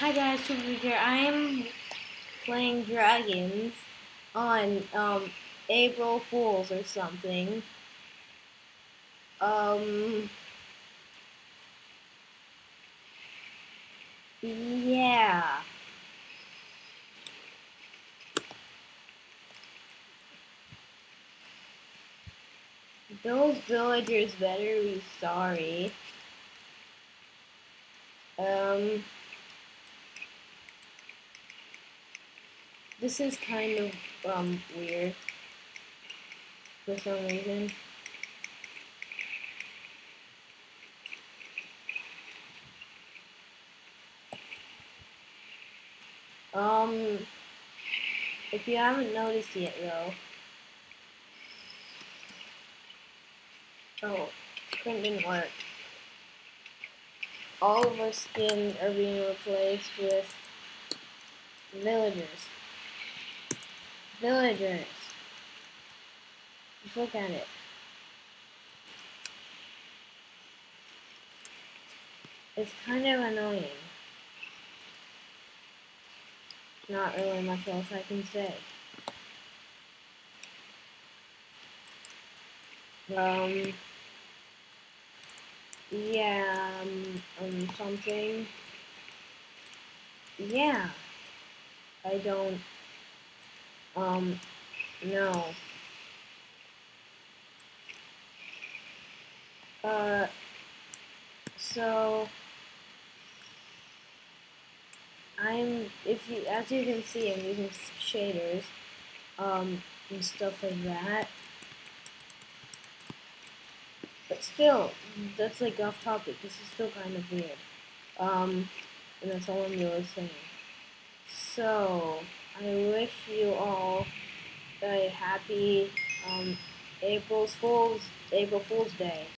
Hi guys, SuperPig here. I'm playing Dragons on April Fools or something. Yeah. Those villagers better be sorry. This is kind of weird for some reason. If you haven't noticed yet though. Oh, print didn't work. All of our skins are being replaced with villagers. Villagers. Just look at it. It's kind of annoying. Not really much else I can say. So as you can see, I'm using shaders, and stuff like that. But still, that's like off topic. This is still kind of weird. And that's all I'm really saying. So I wish you all a happy April Fool's Day.